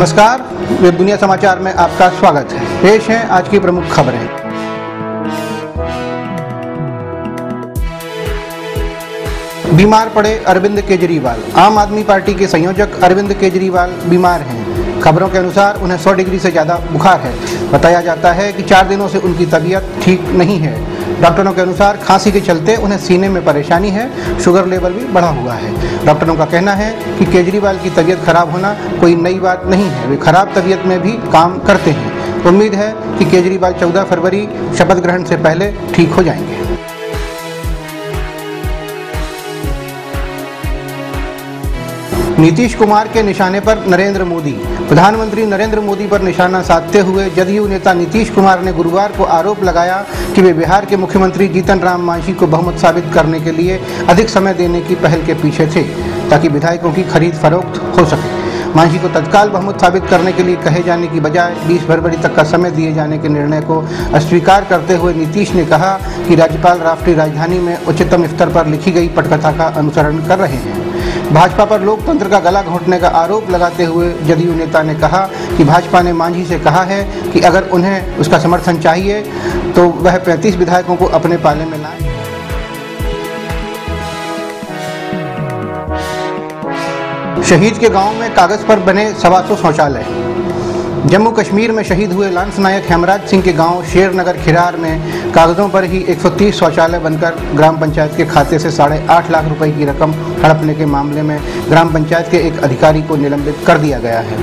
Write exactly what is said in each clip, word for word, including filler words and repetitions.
नमस्कार, वेब दुनिया समाचार में आपका स्वागत है। पेश है आज की प्रमुख खबरें। बीमार पड़े अरविंद केजरीवाल। आम आदमी पार्टी के संयोजक अरविंद केजरीवाल बीमार हैं। खबरों के अनुसार उन्हें सौ डिग्री से ज्यादा बुखार है। बताया जाता है कि चार दिनों से उनकी तबीयत ठीक नहीं है। डॉक्टरों के अनुसार खांसी के चलते उन्हें सीने में परेशानी है। शुगर लेवल भी बढ़ा हुआ है। डॉक्टरों का कहना है कि केजरीवाल की तबीयत खराब होना कोई नई बात नहीं है। वे खराब तबीयत में भी काम करते हैं। उम्मीद है कि केजरीवाल चौदह फरवरी शपथ ग्रहण से पहले ठीक हो जाएंगे। नीतीश कुमार के निशाने पर नरेंद्र मोदी। प्रधानमंत्री नरेंद्र मोदी पर निशाना साधते हुए जदयू नेता नीतीश कुमार ने गुरुवार को आरोप लगाया कि वे बिहार के मुख्यमंत्री जीतन राम मांझी को बहुमत साबित करने के लिए अधिक समय देने की पहल के पीछे थे, ताकि विधायकों की खरीद फरोख्त हो सके। मांझी को तत्काल बहुमत साबित करने के लिए कहे जाने की बजाय बीस फरवरी तक का समय दिए जाने के निर्णय को अस्वीकार करते हुए नीतीश ने कहा कि राज्यपाल राष्ट्रीय राजधानी में उच्चतम स्तर पर लिखी गई पटकथा का अनुसरण कर रहे हैं। भाजपा पर लोकतंत्र का गला घोंटने का आरोप लगाते हुए जदयू नेता ने कहा कि भाजपा ने मांझी से कहा है कि अगर उन्हें उसका समर्थन चाहिए तो वह पैंतीस विधायकों को अपने पाले में लाएं। शहीद के गांव में कागज पर बने सवा सौ शौचालय। जम्मू कश्मीर में शहीद हुए लांस नायक हेमराज सिंह के गांव शेरनगर खिरार में कागजों पर ही एक सौ तीस शौचालय बनकर ग्राम पंचायत के खाते से साढ़े आठ लाख रुपए की रकम हड़पने के मामले में ग्राम पंचायत के एक अधिकारी को निलंबित कर दिया गया है।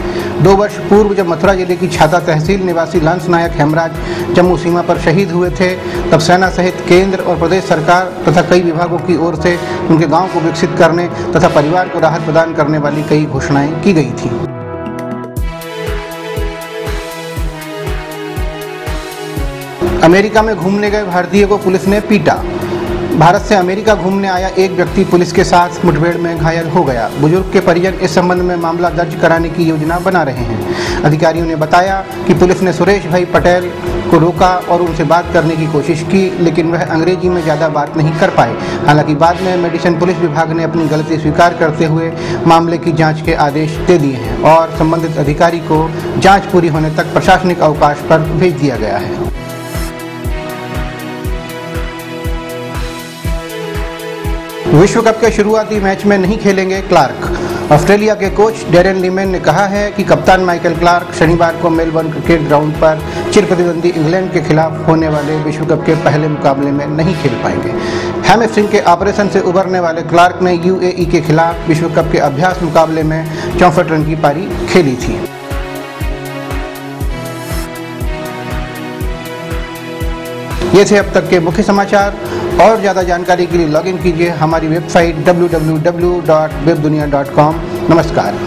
दो वर्ष पूर्व जब मथुरा जिले की छाता तहसील निवासी लांस नायक हेमराज जम्मू सीमा पर शहीद हुए थे, तब सेना सहित केंद्र और प्रदेश सरकार तथा कई विभागों की ओर से उनके गाँव को विकसित करने तथा परिवार को राहत प्रदान करने वाली कई घोषणाएँ की गई थी। अमेरिका में घूमने गए भारतीय को पुलिस ने पीटा। भारत से अमेरिका घूमने आया एक व्यक्ति पुलिस के साथ मुठभेड़ में घायल हो गया। बुजुर्ग के परिजन इस संबंध में मामला दर्ज कराने की योजना बना रहे हैं। अधिकारियों ने बताया कि पुलिस ने सुरेश भाई पटेल को रोका और उनसे बात करने की कोशिश की, लेकिन वह अंग्रेजी में ज़्यादा बात नहीं कर पाए। हालांकि बाद में मेडिसिन पुलिस विभाग ने अपनी गलती स्वीकार करते हुए मामले की जाँच के आदेश दे दिए हैं और संबंधित अधिकारी को जाँच पूरी होने तक प्रशासनिक अवकाश पर भेज दिया गया है। विश्व कप के शुरुआती मैच में नहीं खेलेंगे क्लार्क। ऑस्ट्रेलिया के कोच डेरन लीमैन ने कहा है कि कप्तान माइकल क्लार्क शनिवार को मेलबर्न क्रिकेट ग्राउंड पर चिर प्रतिद्वंदी इंग्लैंड के खिलाफ होने वाले विश्व कप के पहले मुकाबले में नहीं खेल पाएंगे। हेमराज सिंह के ऑपरेशन से उबरने वाले क्लार्क ने यूएई के खिलाफ विश्व कप के अभ्यास मुकाबले में चौंसठ रन की पारी खेली थी। ये थे अब तक के मुख्य समाचार। और ज़्यादा जानकारी के लिए लॉगिन कीजिए हमारी website W W W dot Webdunia dot com. नमस्कार।